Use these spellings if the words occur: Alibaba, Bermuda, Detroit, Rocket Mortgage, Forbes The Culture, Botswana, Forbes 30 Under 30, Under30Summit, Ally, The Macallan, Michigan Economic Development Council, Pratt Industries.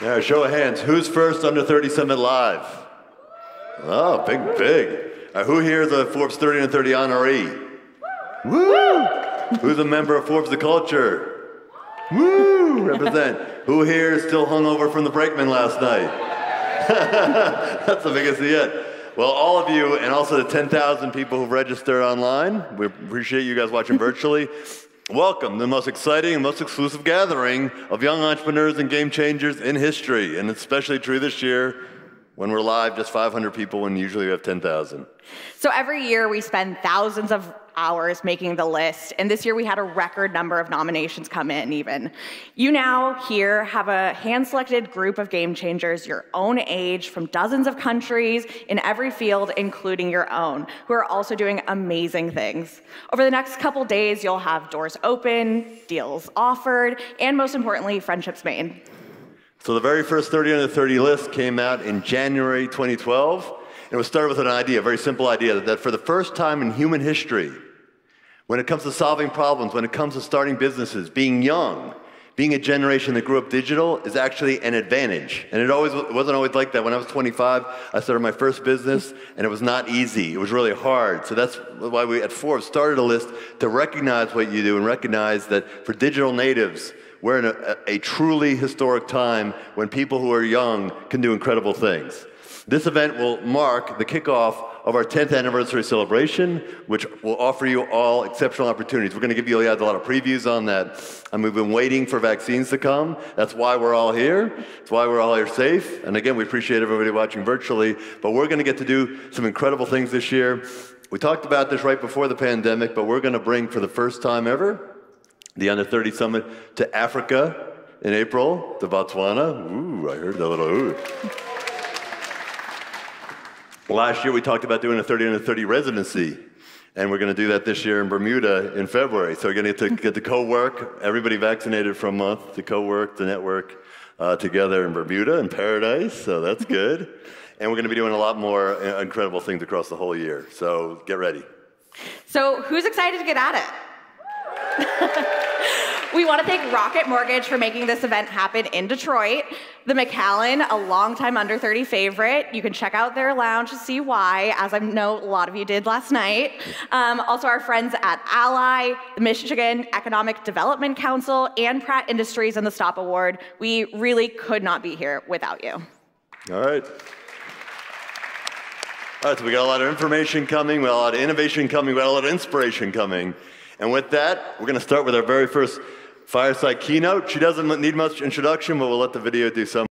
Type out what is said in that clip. Now, show of hands, who's first Under 30 Summit Live? Oh, big. Who here is a Forbes 30 Under 30 honoree? Woo! Who's a member of Forbes The Culture? Woo! Represent. Who here is still hungover from the Brakeman last night? That's the biggest yet. Well, all of you, and also the 10,000 people who've registered online, we appreciate you guys watching virtually. Welcome to the most exciting and most exclusive gathering of young entrepreneurs and game changers in history, and it's especially true this year when we're live, just 500 people, and usually we have 10,000. So every year we spend thousands of hours making the list, and this year we had a record number of nominations come in even. You now here have a hand-selected group of game changers your own age from dozens of countries in every field, including your own, who are also doing amazing things. Over the next couple days, you'll have doors open, deals offered, and most importantly, friendships made. So the very first 30 Under 30 list came out in January 2012, and it was started with an idea, a very simple idea, that for the first time in human history, when it comes to solving problems, when it comes to starting businesses, being young, being a generation that grew up digital is actually an advantage. And it wasn't always like that. When I was 25, I started my first business, and it was not easy. It was really hard. So that's why we at Forbes started a list to recognize what you do and recognize that for digital natives, we're in a truly historic time when people who are young can do incredible things. This event will mark the kickoff of our 10th anniversary celebration, which will offer you all exceptional opportunities. We're going to give you a lot of previews on that. And we've been waiting for vaccines to come. That's why we're all here. That's why we're all here safe. And again, we appreciate everybody watching virtually. But we're going to get to do some incredible things this year. We talked about this right before the pandemic, but we're going to bring, for the first time ever, the Under 30 Summit to Africa in April, to Botswana. Ooh, I heard that little ooh. Last year, we talked about doing a 30 Under 30 residency, and we're going to do that this year in Bermuda in February. So we're going to get to co-work, everybody vaccinated for a month, to co-work, to network together in Bermuda, in paradise, so that's good. And we're going to be doing a lot more incredible things across the whole year, so get ready. So who's excited to get at it? We want to thank Rocket Mortgage for making this event happen in Detroit. The Macallan, a longtime Under 30 favorite. You can check out their lounge to see why, as I know a lot of you did last night. Also our friends at Ally, the Michigan Economic Development Council, and Pratt Industries and the Stop Award. We really could not be here without you. All right. All right, so we got a lot of information coming, we got a lot of innovation coming, we got a lot of inspiration coming. And with that, we're going to start with our very first fireside keynote. She doesn't need much introduction, but we'll let the video do some.